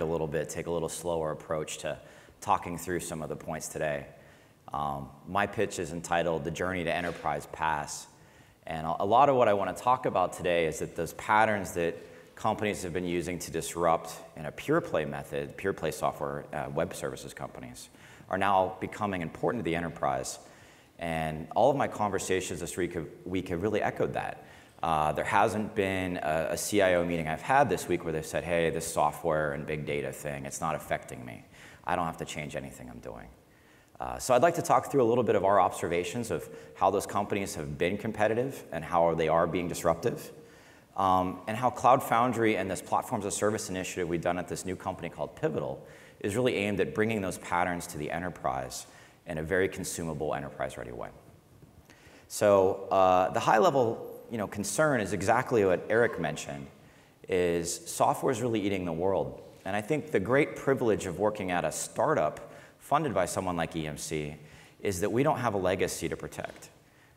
a little bit, take a little slower approach to talking through some of the points today. My pitch is entitled, The Journey to Enterprise Pass. And a lot of what I want to talk about today is that those patterns that companies have been using to disrupt in a pure play method, pure play software web services companies, are now becoming important to the enterprise. And all of my conversations this week have really echoed that. There hasn't been a CIO meeting I've had this week where they've said, hey, this software and big data thing, it's not affecting me. I don't have to change anything I'm doing. So I'd like to talk through a little bit of our observations of how those companies have been competitive and how they are being disruptive, and how Cloud Foundry and this Platforms as a Service initiative we've done at this new company called Pivotal is really aimed at bringing those patterns to the enterprise in a very consumable, enterprise-ready way. So the high-level concern is exactly what Eric mentioned, is software is really eating the world. And I think the great privilege of working at a startup funded by someone like EMC is that we don't have a legacy to protect.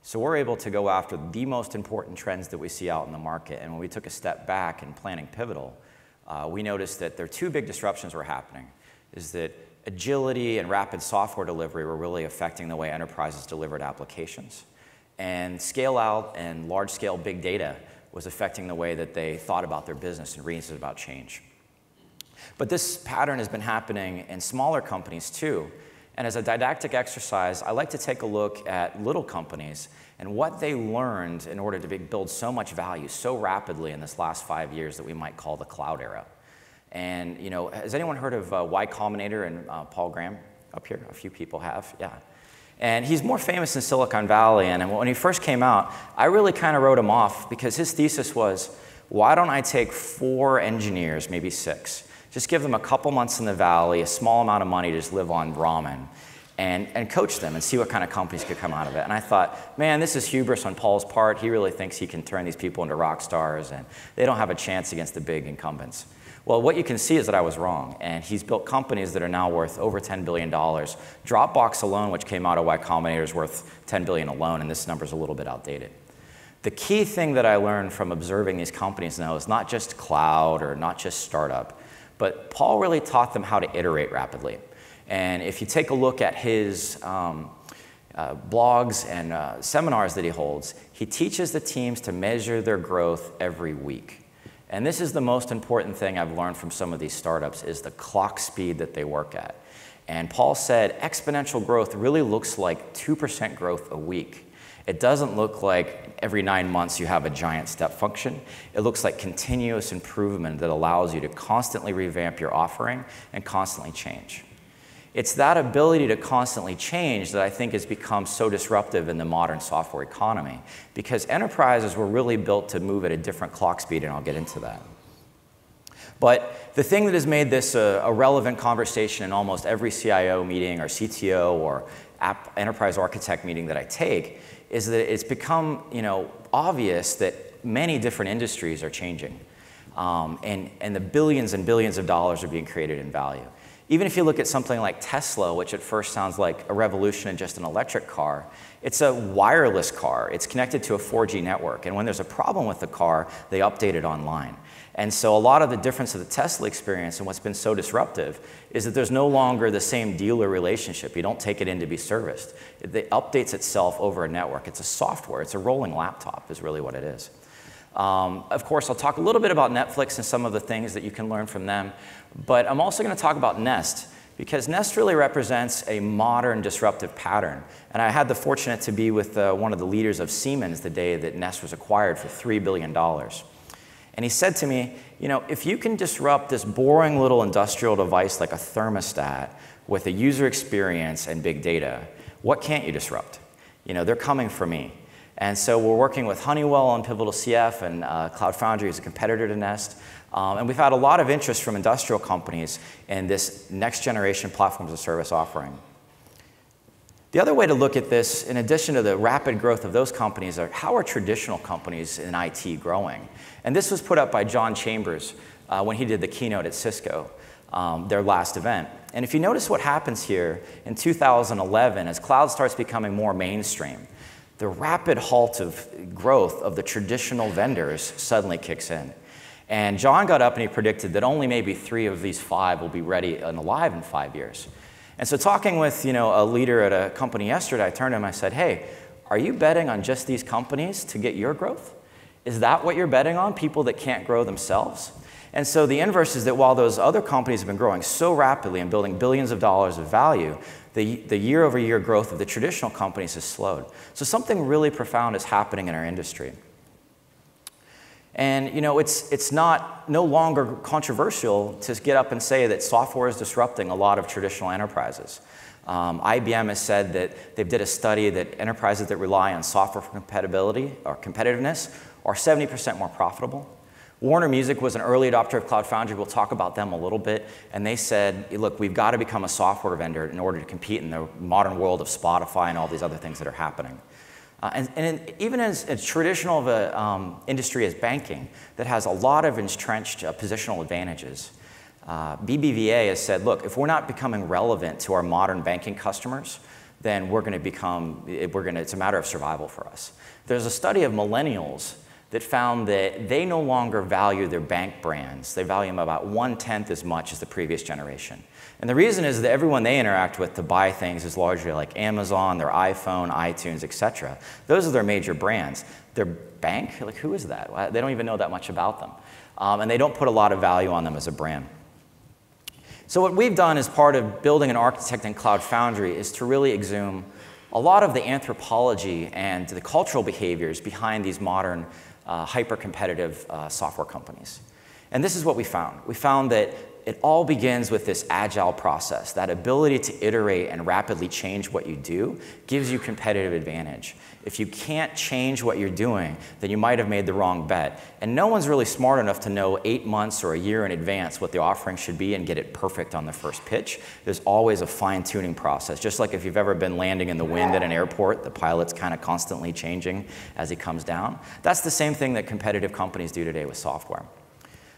So we're able to go after the most important trends that we see out in the market. And when we took a step back in planning Pivotal, we noticed that there are two big disruptions were happening, is that agility and rapid software delivery were really affecting the way enterprises delivered applications. And scale out and large scale big data was affecting the way that they thought about their business and reasons about change. But this pattern has been happening in smaller companies too. And as a didactic exercise, I like to take a look at little companies and what they learned in order to build so much value so rapidly in this last 5 years that we might call the cloud era. And has anyone heard of Y Combinator and Paul Graham up here? A few people have, yeah. And he's more famous in Silicon Valley. And when he first came out, I really kind of wrote him off because his thesis was, why don't I take 4 engineers, maybe 6, just give them a couple months in the valley, a small amount of money to just live on ramen, and coach them and see what kind of companies could come out of it. And I thought, man, this is hubris on Paul's part. He really thinks he can turn these people into rock stars, and they don't have a chance against the big incumbents. Well, what you can see is that I was wrong, and he's built companies that are now worth over $10 billion. Dropbox alone, which came out of Y Combinator, is worth $10 billion alone, and this number is a little bit outdated. The key thing that I learned from observing these companies now is not just cloud or not just startup, but Paul really taught them how to iterate rapidly. And if you take a look at his blogs and seminars that he holds, he teaches the teams to measure their growth every week. And this is the most important thing I've learned from some of these startups, is the clock speed that they work at. And Paul said exponential growth really looks like 2% growth a week. It doesn't look like every 9 months you have a giant step function. It looks like continuous improvement that allows you to constantly revamp your offering and constantly change. It's that ability to constantly change that I think has become so disruptive in the modern software economy, because enterprises were really built to move at a different clock speed, and I'll get into that. But the thing that has made this a relevant conversation in almost every CIO meeting or CTO or app enterprise architect meeting that I take is that it's become obvious that many different industries are changing, and the billions and billions of dollars are being created in value. Even if you look at something like Tesla, which at first sounds like a revolution in just an electric car, it's a wireless car. It's connected to a 4G network. And when there's a problem with the car, they update it online. And so a lot of the difference of the Tesla experience and what's been so disruptive is that there's no longer the same dealer relationship. You don't take it in to be serviced. It updates itself over a network. It's a software. It's a rolling laptop is really what it is. Of course, I'll talk a little bit about Netflix and some of the things that you can learn from them. But I'm also going to talk about Nest, because Nest really represents a modern disruptive pattern. And I had the fortune to be with one of the leaders of Siemens the day that Nest was acquired for $3 billion. And he said to me, if you can disrupt this boring little industrial device like a thermostat with a user experience and big data, what can't you disrupt? They're coming for me. And so we're working with Honeywell on Pivotal CF, and Cloud Foundry is a competitor to Nest. And we've had a lot of interest from industrial companies in this next generation platforms as a service offering. The other way to look at this, in addition to the rapid growth of those companies, are how are traditional companies in IT growing? And this was put up by John Chambers when he did the keynote at Cisco, their last event. And if you notice what happens here in 2011, as cloud starts becoming more mainstream, the rapid halt of growth of the traditional vendors suddenly kicks in. And John got up and he predicted that only maybe 3 of these 5 will be ready and alive in 5 years. And so talking with a leader at a company yesterday, I turned to him and I said, hey, are you betting on just these companies to get your growth? Is that what you're betting on, people that can't grow themselves? And so the inverse is that while those other companies have been growing so rapidly and building billions of dollars of value, the year-over-year growth of the traditional companies has slowed. So something really profound is happening in our industry. And it's no longer controversial to get up and say that software is disrupting a lot of traditional enterprises. IBM has said that they did a study that enterprises that rely on software for compatibility or competitiveness are 70% more profitable. Warner Music was an early adopter of Cloud Foundry. We'll talk about them a little bit. And they said, look, we've got to become a software vendor in order to compete in the modern world of Spotify and all these other things that are happening. Even as traditional of an industry as banking that has a lot of entrenched positional advantages, BBVA has said, look, if we're not becoming relevant to our modern banking customers, then we're going to become, it's a matter of survival for us. There's a study of millennials that found that they no longer value their bank brands. They value them about 1/10 as much as the previous generation. And the reason is that everyone they interact with to buy things is largely like Amazon, their iPhone, iTunes, etc. Those are their major brands. Their bank, like who is that? They don't even know that much about them. And they don't put a lot of value on them as a brand. So what we've done as part of building an architect in Cloud Foundry is to really exhume a lot of the anthropology and the cultural behaviors behind these modern hyper-competitive software companies. And this is what we found. We found that it all begins with this agile process. That ability to iterate and rapidly change what you do gives you competitive advantage. If you can't change what you're doing, then you might have made the wrong bet. And no one's really smart enough to know 8 months or a year in advance what the offering should be and get it perfect on the first pitch. There's always a fine-tuning process. Just like if you've ever been landing in the wind at an airport, the pilot's kind of constantly changing as he comes down. That's the same thing that competitive companies do today with software.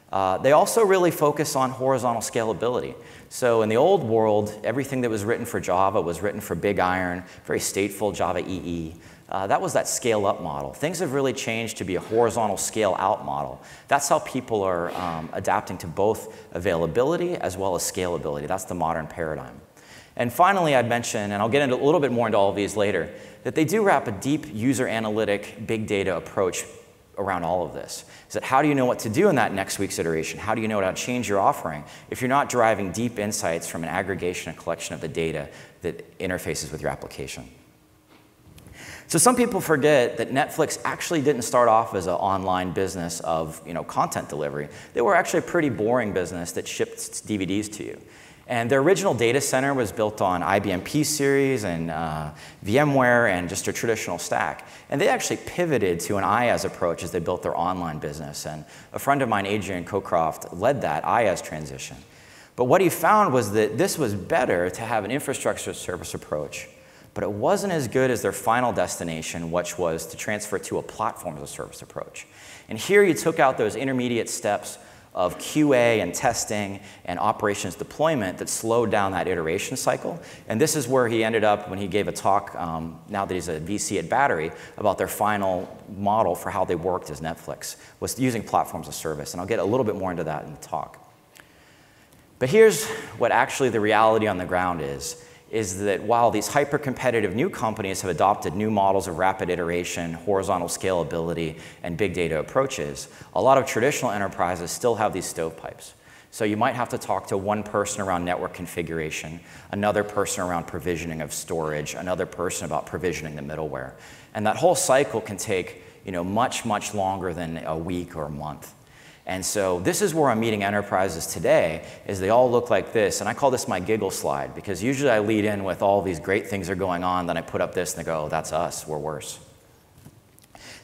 They also really focus on horizontal scalability. So in the old world, everything that was written for Java was written for Big Iron, very stateful Java EE. That was that scale-up model. Things have really changed to be a horizontal scale-out model. That's how people are adapting to both availability as well as scalability. That's the modern paradigm. And finally, I'd mention, and I'll get into a little bit more into all of these later, that they do wrap a deep user analytic big data approach around all of this. Is that how do you know what to do in that next week's iteration? How do you know how to change your offering if you're not deriving deep insights from an aggregation and collection of the data that interfaces with your application? So some people forget that Netflix actually didn't start off as an online business of content delivery. They were actually a pretty boring business that shipped DVDs to you. And their original data center was built on IBM P-Series and VMware and just a traditional stack. And they actually pivoted to an IaaS approach as they built their online business. And a friend of mine, Adrian Cocroft, led that IaaS transition. But what he found was that this was better to have an infrastructure service approach, but it wasn't as good as their final destination, which was to transfer to a platform as a service approach. And here you took out those intermediate steps of QA and testing and operations deployment that slowed down that iteration cycle. And this is where he ended up when he gave a talk, now that he's a VC at Battery, about their final model for how they worked as Netflix, was using platforms as service. And I'll get a little bit more into that in the talk. But here's what actually the reality on the ground is that while these hyper-competitive new companies have adopted new models of rapid iteration, horizontal scalability, and big data approaches, a lot of traditional enterprises still have these stovepipes. So you might have to talk to one person around network configuration, another person around provisioning of storage, another person about provisioning the middleware. And that whole cycle can take much, much longer than a week or a month. And so this is where I'm meeting enterprises today, is they all look like this. And I call this my giggle slide, because usually I lead in with all these great things are going on, then I put up this and they go, oh, that's us, we're worse.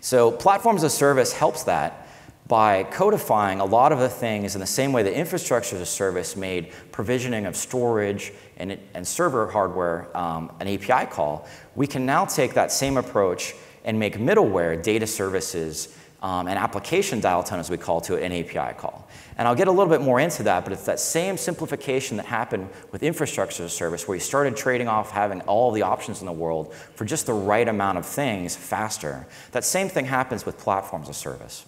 So platforms as a service helps that by codifying a lot of the things in the same way that infrastructure as a service made provisioning of storage and server hardware an API call. We can now take that same approach and make middleware data services an application dial tone, as we call to it, an API call. And I'll get a little bit more into that, but it's that same simplification that happened with infrastructure as a service, where you started trading off having all the options in the world for just the right amount of things faster. That same thing happens with platforms as a service.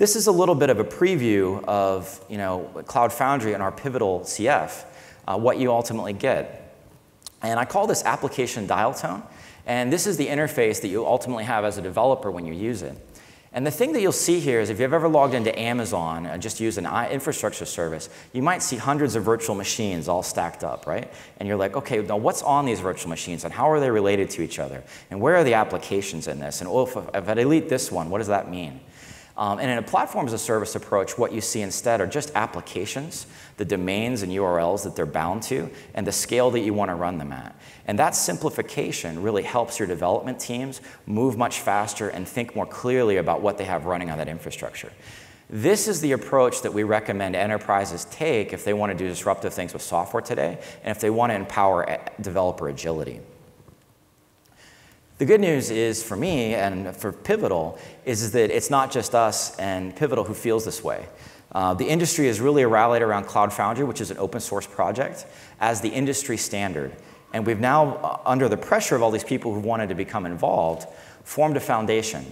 This is a little bit of a preview of, you know, Cloud Foundry and our Pivotal CF, what you ultimately get. And I call this application dial tone. And this is the interface that you ultimately have as a developer when you use it. And the thing that you'll see here is if you've ever logged into Amazon and just used an infrastructure service, you might see hundreds of virtual machines all stacked up, right? And you're like, okay, now what's on these virtual machines and how are they related to each other? And where are the applications in this? And oh, if I delete this one, what does that mean? And in a platform as a service approach, what you see instead are just applications, the domains and URLs that they're bound to, and the scale that you want to run them at. And that simplification really helps your development teams move much faster and think more clearly about what they have running on that infrastructure. This is the approach that we recommend enterprises take if they want to do disruptive things with software today, and if they want to empower developer agility. The good news is for me and for Pivotal is that it's not just us and Pivotal who feels this way. The industry is really rallied around Cloud Foundry, which is an open source project, as the industry standard. And we've now, under the pressure of all these people who wanted to become involved, formed a foundation.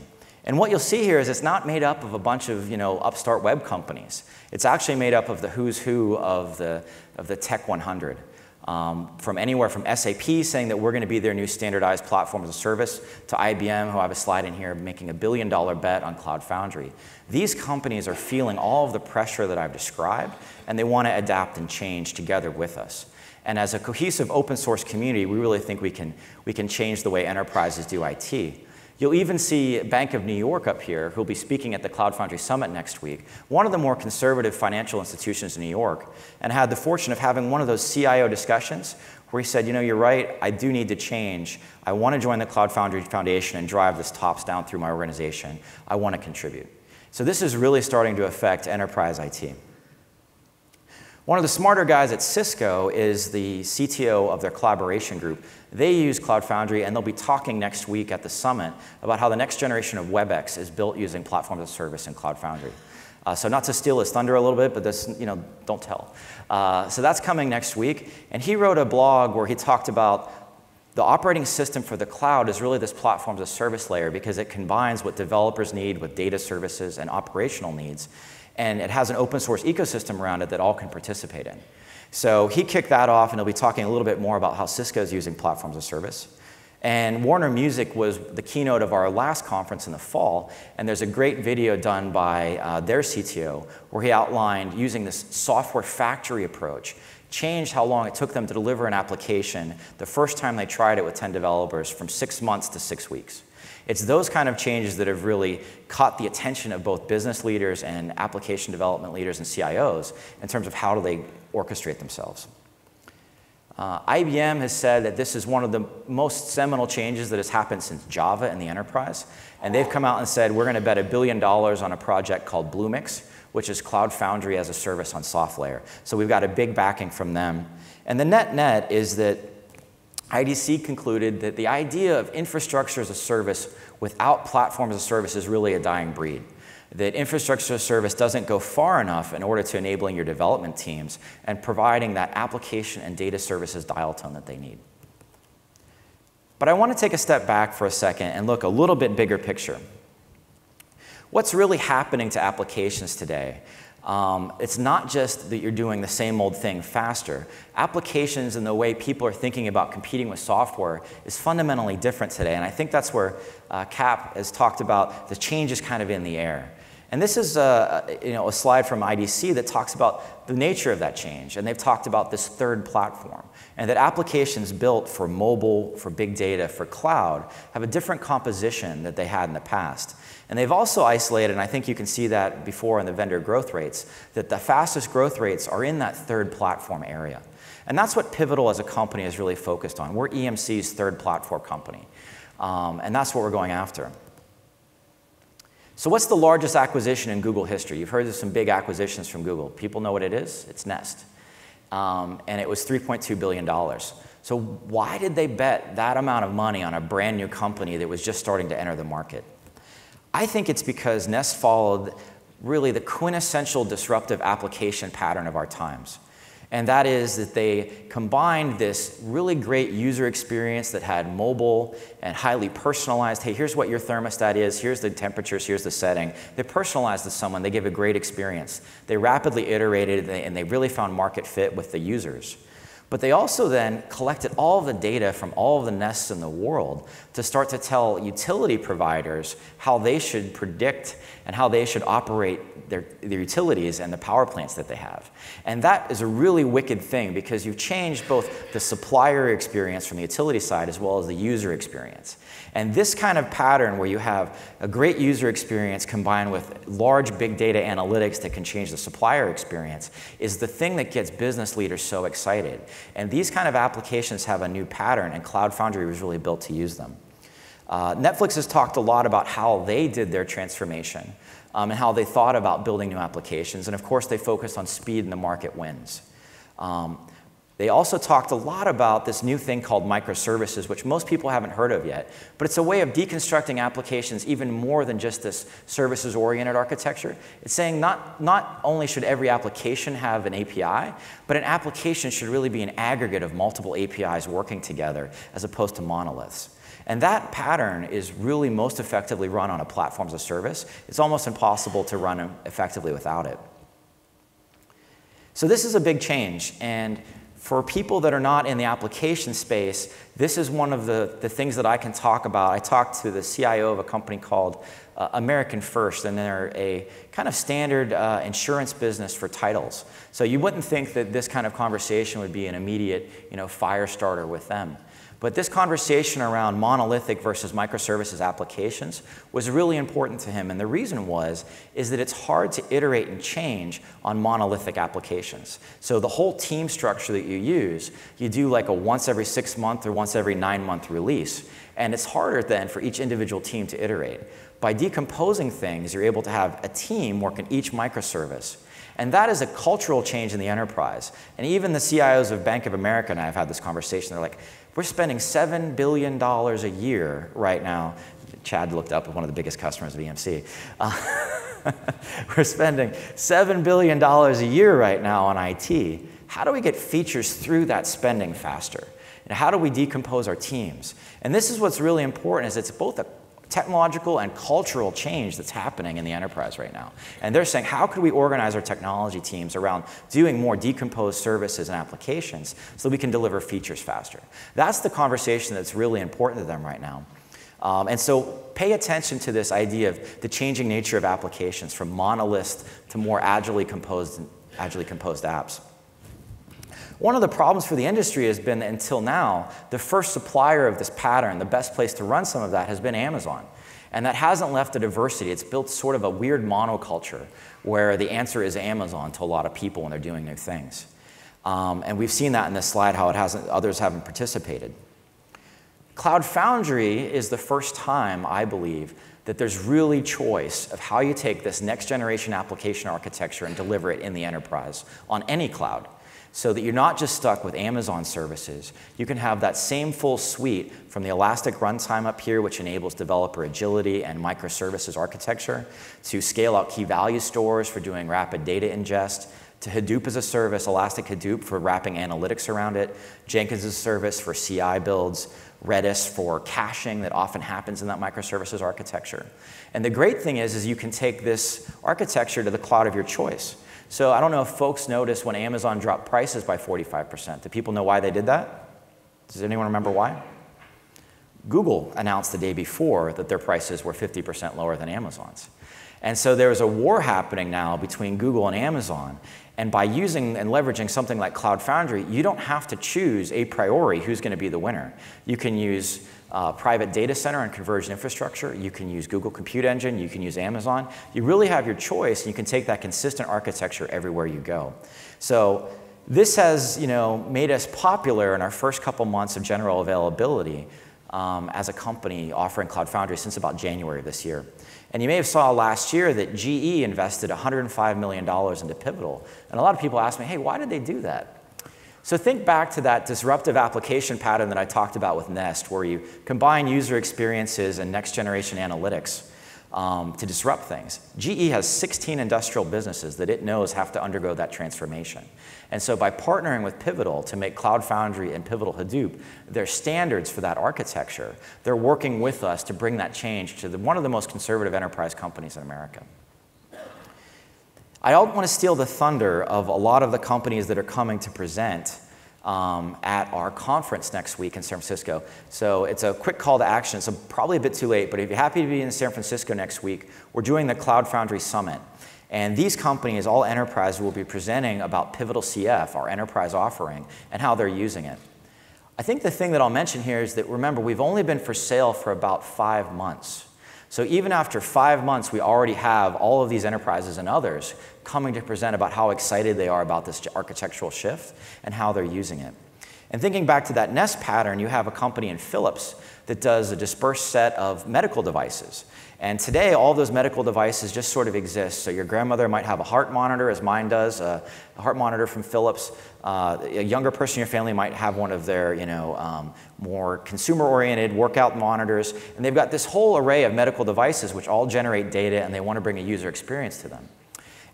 And what you'll see here is it's not made up of a bunch of, you know, upstart web companies. It's actually made up of the who's who of the Tech 100. From anywhere from SAP saying that we're going to be their new standardized platform as a service to IBM, who I have a slide in here, making a $1 billion bet on Cloud Foundry. These companies are feeling all of the pressure that I've described, and they want to adapt and change together with us. And as a cohesive open source community, we really think we can change the way enterprises do IT. You'll even see Bank of New York up here, who'll be speaking at the Cloud Foundry Summit next week, one of the more conservative financial institutions in New York, and had the fortune of having one of those CIO discussions where he said, you know, you're right, I do need to change. I want to join the Cloud Foundry Foundation and drive this tops down through my organization. I want to contribute. So this is really starting to affect enterprise IT. One of the smarter guys at Cisco is the CTO of their collaboration group. They use Cloud Foundry, and they'll be talking next week at the summit about how the next generation of WebEx is built using platform as a service in Cloud Foundry. So not to steal his thunder a little bit, but this, you know, don't tell. So that's coming next week. And he wrote a blog where he talked about the operating system for the cloud is really this platform as a service layer, because it combines what developers need with data services and operational needs. And it has an open source ecosystem around it that all can participate in. So he kicked that off, and he'll be talking a little bit more about how Cisco is using platforms as a service. And Warner Music was the keynote of our last conference in the fall, and there's a great video done by their CTO where he outlined using this software factory approach, changed how long it took them to deliver an application the first time they tried it with 10 developers from 6 months to 6 weeks. It's those kind of changes that have really caught the attention of both business leaders and application development leaders and CIOs in terms of how do they orchestrate themselves. IBM has said that this is one of the most seminal changes that has happened since Java in the enterprise. And they've come out and said, we're going to bet $1 billion on a project called Bluemix, which is Cloud Foundry as a service on SoftLayer. So we've got a big backing from them. And the net is that IDC concluded that the idea of infrastructure as a service without platform as a service is really a dying breed. That infrastructure as a service doesn't go far enough in order to enabling your development teams and providing that application and data services dial tone that they need. But I want to take a step back for a second and look a little bit bigger picture. What's really happening to applications today? It's not just that you're doing the same old thing faster. Applications and the way people are thinking about competing with software is fundamentally different today. And I think that's where Cap has talked about the change is kind of in the air. And this is a slide from IDC that talks about the nature of that change. And they've talked about this third platform, and that applications built for mobile, for big data, for cloud have a different composition that they had in the past. And they've also isolated, and I think you can see that before in the vendor growth rates, that the fastest growth rates are in that third platform area. And that's what Pivotal as a company is really focused on. We're EMC's third platform company, and that's what we're going after. So what's the largest acquisition in Google history? You've heard of some big acquisitions from Google. People know what it is. It's Nest. And it was $3.2 billion. So why did they bet that amount of money on a brand new company that was just starting to enter the market? I think it's because Nest followed really the quintessential disruptive application pattern of our times. And that is that they combined this really great user experience that had mobile and highly personalized, hey, here's what your thermostat is, here's the temperatures, here's the setting. They personalized to someone, they gave a great experience. They rapidly iterated and they really found market fit with the users. But they also then collected all of the data from all of the Nests in the world to start to tell utility providers how they should predict and how they should operate their utilities and the power plants that they have. And that is a really wicked thing because you've changed both the supplier experience from the utility side as well as the user experience. And this kind of pattern where you have a great user experience combined with large big data analytics that can change the supplier experience is the thing that gets business leaders so excited. And these kind of applications have a new pattern, and Cloud Foundry was really built to use them. Netflix has talked a lot about how they did their transformation and how they thought about building new applications. And of course, they focused on speed and the market wins. They also talked a lot about this new thing called microservices, which most people haven't heard of yet. But it's a way of deconstructing applications even more than just this services-oriented architecture. It's saying not only should every application have an API, but an application should really be an aggregate of multiple APIs working together as opposed to monoliths. And that pattern is really most effectively run on a platform as a service. It's almost impossible to run effectively without it. So this is a big change. And for people that are not in the application space, this is one of the things that I can talk about. I talked to the CIO of a company called American First, and they're a kind of standard insurance business for titles. So you wouldn't think that this kind of conversation would be an immediate, fire starter with them. But this conversation around monolithic versus microservices applications was really important to him. And the reason is that it's hard to iterate and change on monolithic applications. So the whole team structure that you use, you do like a once every 6 month or once every 9 month release. And it's harder then for each individual team to iterate. By decomposing things, you're able to have a team work on each microservice. And that is a cultural change in the enterprise. And even the CIOs of Bank of America and I have had this conversation. They're like, we're spending $7 billion a year right now. Chad looked up at one of the biggest customers of EMC. We're spending $7 billion a year right now on IT. How do we get features through that spending faster? And how do we decompose our teams? And this is what's really important, is it's both a technological and cultural change that's happening in the enterprise right now. And they're saying, how could we organize our technology teams around doing more decomposed services and applications so we can deliver features faster? That's the conversation that's really important to them right now. And so pay attention to this idea of the changing nature of applications from monoliths to more agilely composed apps. One of the problems for the industry has been, until now, the first supplier of this pattern, the best place to run some of that, has been Amazon. And that hasn't left the diversity. It's built sort of a weird monoculture where the answer is Amazon to a lot of people when they're doing new things. And we've seen that in this slide, how it hasn't, others haven't participated. Cloud Foundry is the first time, I believe, that there's really choice of how you take this next generation application architecture and deliver it in the enterprise on any cloud, so that you're not just stuck with Amazon services. You can have that same full suite from the Elastic runtime up here, which enables developer agility and microservices architecture, to scale out key value stores for doing rapid data ingest, to Hadoop as a service, Elastic Hadoop for wrapping analytics around it, Jenkins as a service for CI builds, Redis for caching that often happens in that microservices architecture. And the great thing is you can take this architecture to the cloud of your choice. So I don't know if folks noticed when Amazon dropped prices by 45%. Do people know why they did that? Does anyone remember why? Google announced the day before that their prices were 50% lower than Amazon's. And so there is a war happening now between Google and Amazon. And by using and leveraging something like Cloud Foundry, you don't have to choose a priori who's going to be the winner. You can use private data center and converged infrastructure. You can use Google Compute Engine. You can use Amazon. You really have your choice, and you can take that consistent architecture everywhere you go. So this has made us popular in our first couple months of general availability as a company offering Cloud Foundry since about January of this year. And you may have saw last year that GE invested $105 million into Pivotal. And a lot of people ask me, hey, why did they do that? So think back to that disruptive application pattern that I talked about with Nest, where you combine user experiences and next generation analytics. to disrupt things. GE has 16 industrial businesses that it knows have to undergo that transformation. And so by partnering with Pivotal to make Cloud Foundry and Pivotal Hadoop their standards for that architecture, they're working with us to bring that change to one of the most conservative enterprise companies in America. I don't want to steal the thunder of a lot of the companies that are coming to present at our conference next week in San Francisco. So it's a quick call to action. So probably a bit too late, but if you're happy to be in San Francisco next week, we're doing the Cloud Foundry Summit. And these companies, all enterprise, will be presenting about Pivotal CF, our enterprise offering, and how they're using it. I think the thing that I'll mention here is that, remember, we've only been for sale for about 5 months. So even after 5 months, we already have all of these enterprises and others coming to present about how excited they are about this architectural shift and how they're using it. And thinking back to that Nest pattern, you have a company in Philips that does a dispersed set of medical devices. And today, all those medical devices just sort of exist. So your grandmother might have a heart monitor, as mine does, a heart monitor from Philips. A younger person in your family might have one of their, more consumer-oriented workout monitors. And they've got this whole array of medical devices which all generate data, and they want to bring a user experience to them.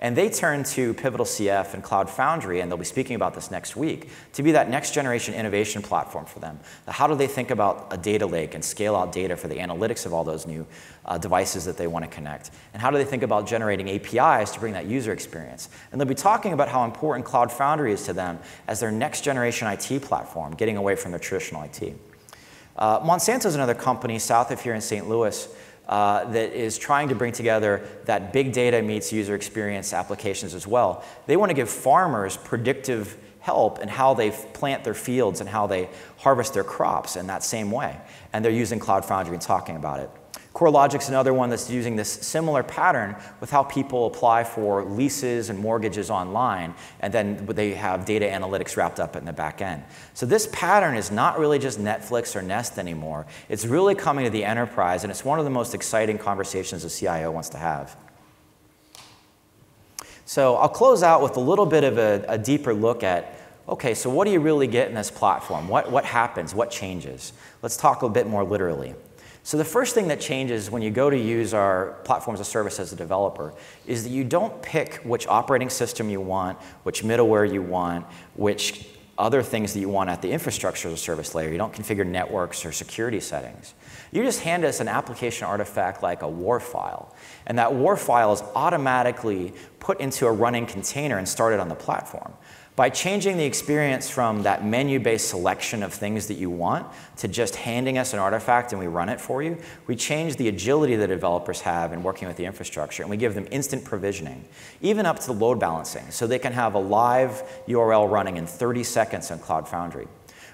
And they turn to Pivotal CF and Cloud Foundry, and they'll be speaking about this next week, to be that next generation innovation platform for them. How do they think about a data lake and scale out data for the analytics of all those new devices that they want to connect? And how do they think about generating APIs to bring that user experience? And they'll be talking about how important Cloud Foundry is to them as their next generation IT platform, getting away from their traditional IT. Monsanto's another company south of here in St. Louis that is trying to bring together that big data meets user experience applications as well. They want to give farmers predictive help in how they plant their fields and how they harvest their crops in that same way. And they're using Cloud Foundry and talking about it. CoreLogic's another one that's using this similar pattern with how people apply for leases and mortgages online, and then they have data analytics wrapped up in the back end. So this pattern is not really just Netflix or Nest anymore. It's really coming to the enterprise, and it's one of the most exciting conversations a CIO wants to have. So I'll close out with a little bit of a deeper look at, okay, so what do you really get in this platform? What happens? What changes? Let's talk a bit more literally. So the first thing that changes when you go to use our platform as a service as a developer is that you don't pick which operating system you want, which middleware you want, which other things that you want at the infrastructure as a service layer. You don't configure networks or security settings. You just hand us an application artifact like a WAR file. And that WAR file is automatically put into a running container and started on the platform. By changing the experience from that menu-based selection of things that you want to just handing us an artifact and we run it for you, we change the agility that developers have in working with the infrastructure, and we give them instant provisioning, even up to load balancing, so they can have a live URL running in 30 seconds on Cloud Foundry.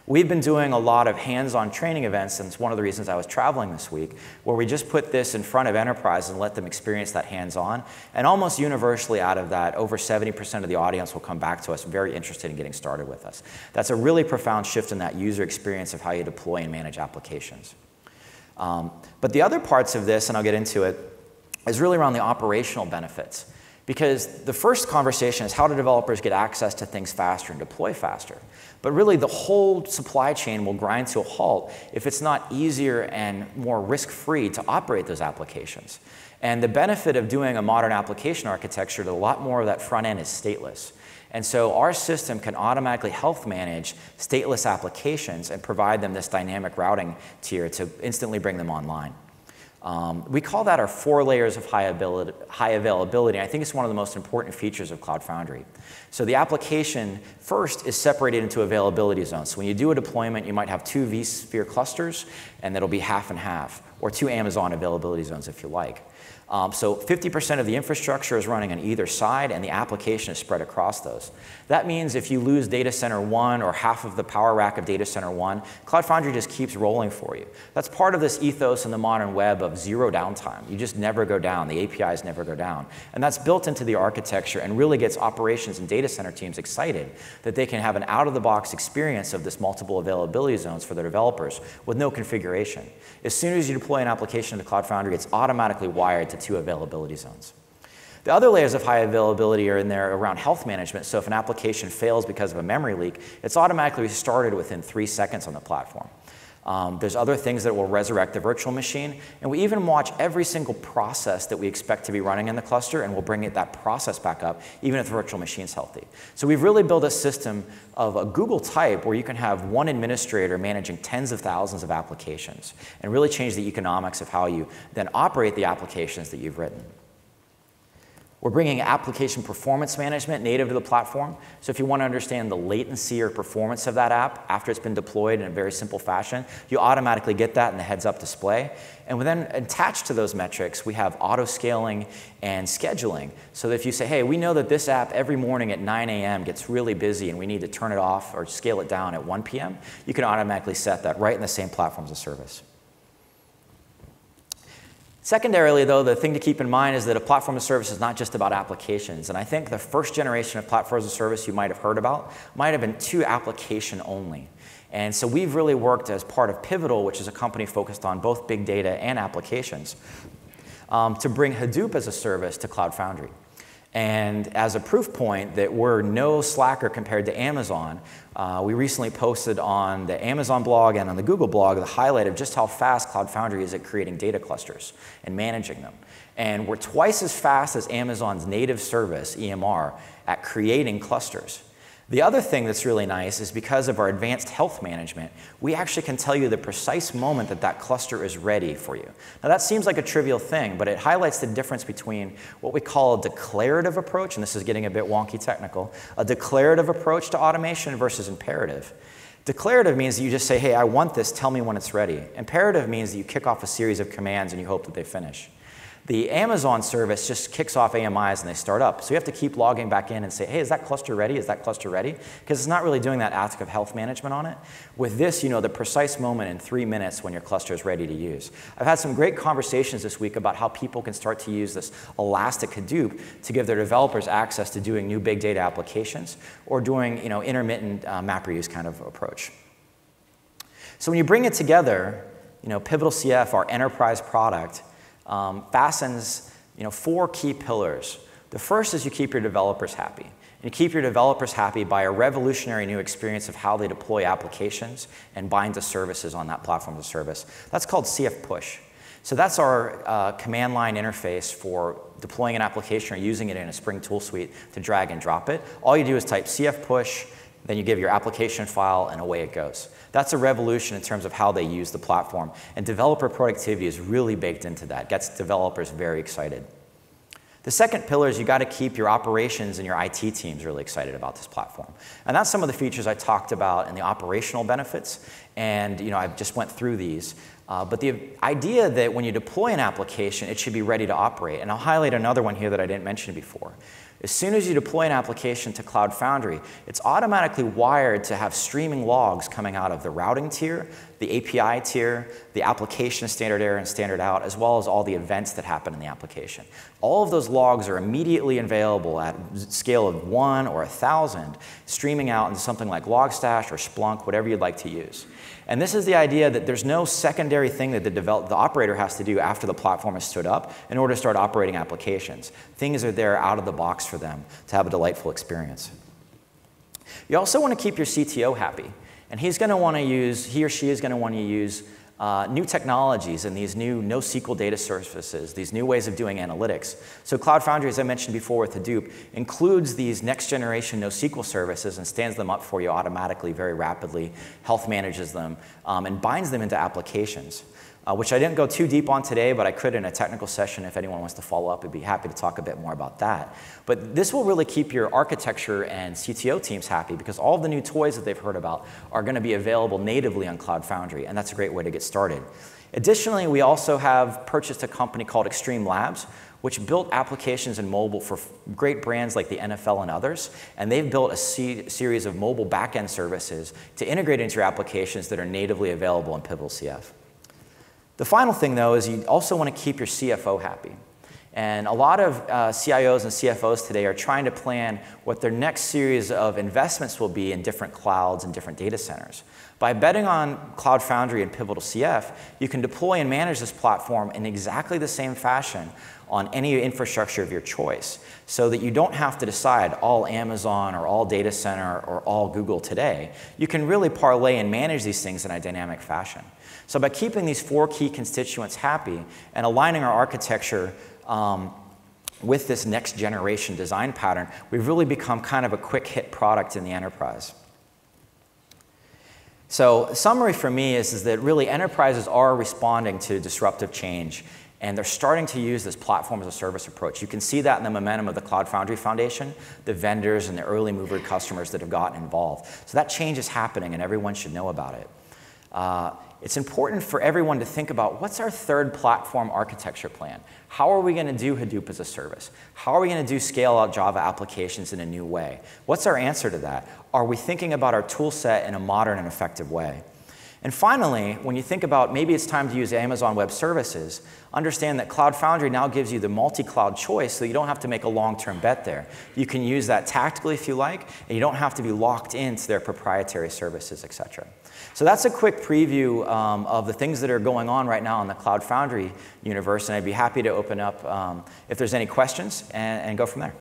We've been doing a lot of hands-on training events, and it's one of the reasons I was traveling this week, where we just put this in front of enterprise and let them experience that hands-on. And almost universally out of that, over 70% of the audience will come back to us very interested in getting started with us. That's a really profound shift in that user experience of how you deploy and manage applications. But the other parts of this, and I'll get into it, is really around the operational benefits. Because the first conversation is how do developers get access to things faster and deploy faster? But really, the whole supply chain will grind to a halt if it's not easier and more risk-free to operate those applications. And the benefit of doing a modern application architecture to a lot more of that front end is stateless. And so our system can automatically health manage stateless applications and provide them this dynamic routing tier to instantly bring them online. We call that our 4 layers of high availability. I think it's one of the most important features of Cloud Foundry. So the application first is separated into availability zones. So when you do a deployment, you might have 2 vSphere clusters, and that'll be half and half, or 2 Amazon availability zones if you like. So 50% of the infrastructure is running on either side, and the application is spread across those. That means if you lose data center 1 or half of the power rack of data center 1, Cloud Foundry just keeps rolling for you. That's part of this ethos in the modern web of zero downtime. You just never go down. The APIs never go down. And that's built into the architecture and really gets operations and data center teams excited that they can have an out-of-the-box experience of this multiple availability zones for their developers with no configuration. As soon as you deploy an application to Cloud Foundry, it's automatically wired to 2 availability zones. The other layers of high availability are in there around health management. So if an application fails because of a memory leak, it's automatically restarted within 3 seconds on the platform. There's other things that will resurrect the virtual machine. And we even watch every single process that we expect to be running in the cluster, and we'll bring that process back up, even if the virtual machine's healthy. So we've really built a system of a Google type where you can have one administrator managing tens of thousands of applications and really change the economics of how you then operate the applications that you've written. We're bringing application performance management native to the platform. So if you want to understand the latency or performance of that app after it's been deployed in a very simple fashion, you automatically get that in the heads-up display. And then attached to those metrics, we have auto-scaling and scheduling. So that if you say, hey, we know that this app every morning at 9 a.m. gets really busy and we need to turn it off or scale it down at 1 p.m., you can automatically set that right in the same platform as a service. Secondarily, though, the thing to keep in mind is that a platform as a service is not just about applications. And I think the first generation of platform as a service you might have heard about might have been too application only. And so we've really worked as part of Pivotal, which is a company focused on both big data and applications, to bring Hadoop as a service to Cloud Foundry. And as a proof point that we're no slacker compared to Amazon, we recently posted on the Amazon blog and on the Google blog the highlight of just how fast Cloud Foundry is at creating data clusters and managing them. And we're twice as fast as Amazon's native service, EMR, at creating clusters. The other thing that's really nice is because of our advanced health management, we actually can tell you the precise moment that that cluster is ready for you. Now that seems like a trivial thing, but it highlights the difference between what we call a declarative approach, and this is getting a bit wonky technical, a declarative approach to automation versus imperative. Declarative means that you just say, hey, I want this, tell me when it's ready. Imperative means that you kick off a series of commands and you hope that they finish. The Amazon service just kicks off AMIs and they start up. So you have to keep logging back in and say, hey, is that cluster ready? Is that cluster ready? Because it's not really doing that ask of health management on it. With this, you know the precise moment in 3 minutes when your cluster is ready to use. I've had some great conversations this week about how people can start to use this Elastic Hadoop to give their developers access to doing new big data applications or doing intermittent map reuse kind of approach. So when you bring it together, Pivotal CF, our enterprise product, fastens four key pillars. The first is you keep your developers happy. And you keep your developers happy by a revolutionary new experience of how they deploy applications and bind to services on that platform as a service. That's called CF Push. So that's our command line interface for deploying an application or using it in a Spring tool suite to drag and drop it. All you do is type CF Push, then you give your application file, and away it goes. That's a revolution in terms of how they use the platform. And developer productivity is really baked into that. It gets developers very excited. The second pillar is you've got to keep your operations and your IT teams really excited about this platform. And that's some of the features I talked about and the operational benefits. And I just went through these. But the idea that when you deploy an application, it should be ready to operate. And I'll highlight another one here that I didn't mention before. As soon as you deploy an application to Cloud Foundry, it's automatically wired to have streaming logs coming out of the routing tier, the API tier, the application standard error and standard out, as well as all the events that happen in the application. All of those logs are immediately available at scale of 1 or 1,000, streaming out into something like Logstash or Splunk, whatever you'd like to use. And this is the idea that there's no secondary thing that the operator has to do after the platform is stood up in order to start operating applications. Things are there out of the box for them to have a delightful experience. You also want to keep your CTO happy. And he or she is going to want to use new technologies and these new NoSQL data services, these new ways of doing analytics. So Cloud Foundry, as I mentioned before with Hadoop, includes these next-generation NoSQL services and stands them up for you automatically, very rapidly, health manages them, and binds them into applications, which I didn't go too deep on today, but I could in a technical session. If anyone wants to follow up, I'd be happy to talk a bit more about that. But this will really keep your architecture and CTO teams happy because all the new toys that they've heard about are going to be available natively on Cloud Foundry, and that's a great way to get started. Additionally, we also have purchased a company called Extreme Labs, which built applications in mobile for great brands like the NFL and others. And they've built a series of mobile backend services to integrate into your applications that are natively available in Pivotal CF. The final thing, though, is you also want to keep your CFO happy. And a lot of CIOs and CFOs today are trying to plan what their next series of investments will be in different clouds and different data centers. By betting on Cloud Foundry and Pivotal CF, you can deploy and manage this platform in exactly the same fashion on any infrastructure of your choice, so that you don't have to decide all Amazon or all data center or all Google today. You can really parlay and manage these things in a dynamic fashion. So by keeping these four key constituents happy and aligning our architecture with this next generation design pattern, we've really become kind of a quick hit product in the enterprise. So summary for me is that really enterprises are responding to disruptive change, and they're starting to use this platform as a service approach. You can see that in the momentum of the Cloud Foundry Foundation, the vendors and the early mover customers that have gotten involved. So that change is happening and everyone should know about it. It's important for everyone to think about what's our third platform architecture plan? How are we going to do Hadoop as a service? How are we going to do scale-out Java applications in a new way? What's our answer to that? Are we thinking about our tool set in a modern and effective way? And finally, when you think about maybe it's time to use Amazon Web Services, understand that Cloud Foundry now gives you the multi-cloud choice, so you don't have to make a long-term bet there. You can use that tactically if you like, and you don't have to be locked into their proprietary services, et cetera. So that's a quick preview of the things that are going on right now in the Cloud Foundry universe, and I'd be happy to open up if there's any questions and go from there.